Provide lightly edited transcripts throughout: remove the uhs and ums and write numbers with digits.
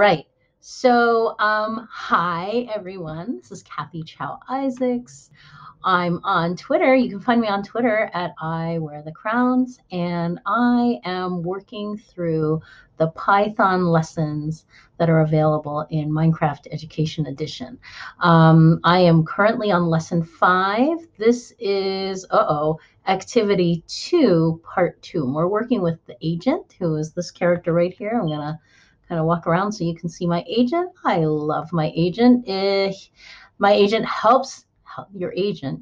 Right. So, hi, everyone. This is Cathy Cheo-Isaacs. I'm on Twitter. You can find me on Twitter at IWearTheCrowns. And I am working through the Python lessons that are available in Minecraft Education Edition. I am currently on lesson 5. This is, activity 2, part 2. And we're working with the agent, who is this character right here. I'm going to kind of walk around so you can see my agent. I love my agent. My agent helps. Your agent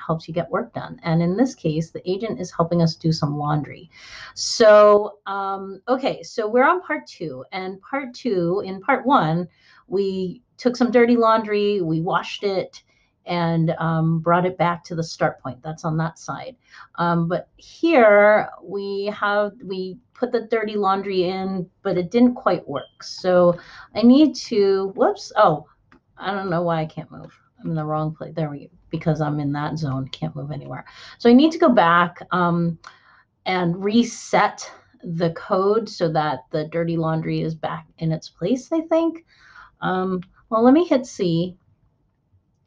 helps you get work done. And in this case, the agent is helping us do some laundry. So, okay, so we're on part 2. And part 2, in part 1, we took some dirty laundry, we washed it, and brought it back to the start point. That's on that side. But here we put the dirty laundry in, but it didn't quite work. So I need to, whoops, oh, I don't know why I can't move. I'm in the wrong place. There we go. Because I'm in that zone, can't move anywhere. So I need to go back and reset the code so that the dirty laundry is back in its place, I think. Well, let me hit C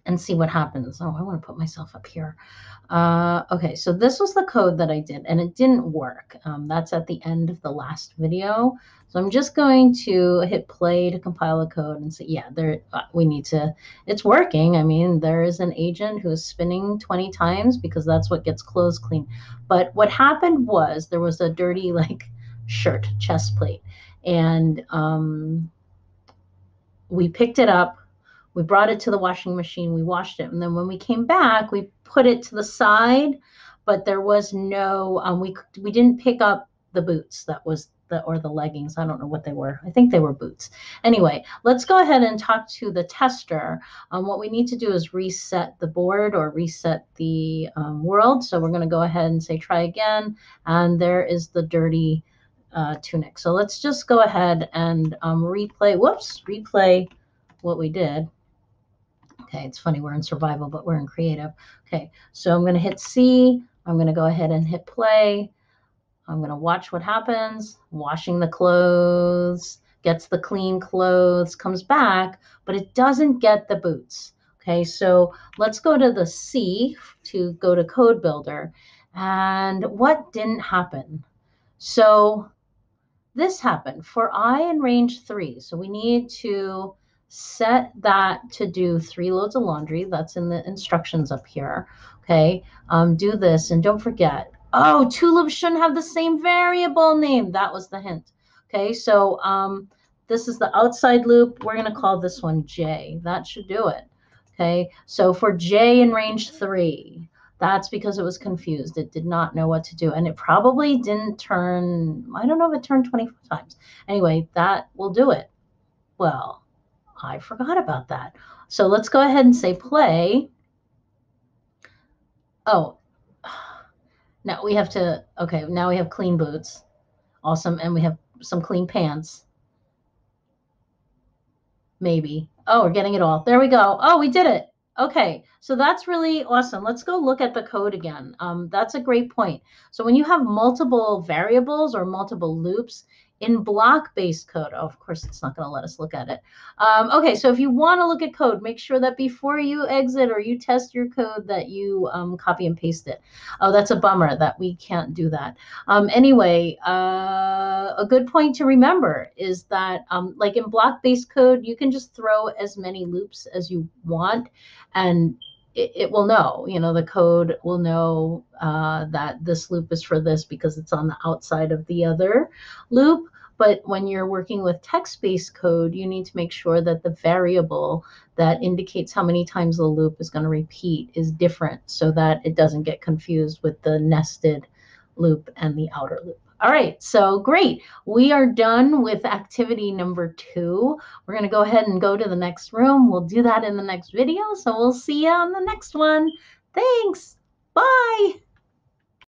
and see what happens. Oh, I want to put myself up here. Okay, so this was the code that I did, and it didn't work. That's at the end of the last video. So I'm just going to hit play to compile the code and say, yeah, there we need to, it's working. I mean, there is an agent who is spinning 20 times because that's what gets clothes clean. But what happened was there was a dirty, like, shirt, chest plate. And we picked it up. We brought it to the washing machine, we washed it, and then when we came back, we put it to the side, but there was no, we didn't pick up the boots that was, or the leggings, I don't know what they were. I think they were boots. Anyway, let's go ahead and talk to the tester. What we need to do is reset the board or reset the world. So we're gonna go ahead and say try again, and there is the dirty tunic. So let's just go ahead and replay what we did. Okay, it's funny, we're in survival, but we're in creative. Okay, so I'm going to hit C. I'm going to go ahead and hit play. I'm going to watch what happens. Washing the clothes, gets the clean clothes, comes back, but it doesn't get the boots. Okay, so let's go to the C to go to CodeBuilder. And what didn't happen? So this happened for I in range 3. So we need to set that to do 3 loads of laundry. That's in the instructions up here. Okay, do this, and don't forget, oh, tulips shouldn't have the same variable name. That was the hint. Okay, so this is the outside loop. We're going to call this one J. That should do it. Okay, so for J in range 3, that's because it was confused. It did not know what to do, and it probably didn't turn, I don't know if it turned 24 times. Anyway, that will do it. Well, I forgot about that. So let's go ahead and say play. Oh, now we have to, okay, now we have clean boots. Awesome, and we have some clean pants. Maybe. Oh, we're getting it all. There we go. Oh, we did it. Okay, so that's really awesome. Let's go look at the code again. That's a great point. So when you have multiple variables or multiple loops, in block-based code, oh, of course, it's not going to let us look at it. Okay, so if you want to look at code, make sure that before you exit or you test your code that you copy and paste it. Oh, that's a bummer that we can't do that. Anyway, a good point to remember is that, like in block-based code, you can just throw as many loops as you want, and it will know, you know, the code will know that this loop is for this because it's on the outside of the other loop. But when you're working with text-based code, you need to make sure that the variable that indicates how many times the loop is going to repeat is different so that it doesn't get confused with the nested loop and the outer loop. All right, so great. We are done with activity number 2. We're going to go ahead and go to the next room. We'll do that in the next video, so we'll see you on the next one. Thanks. Bye.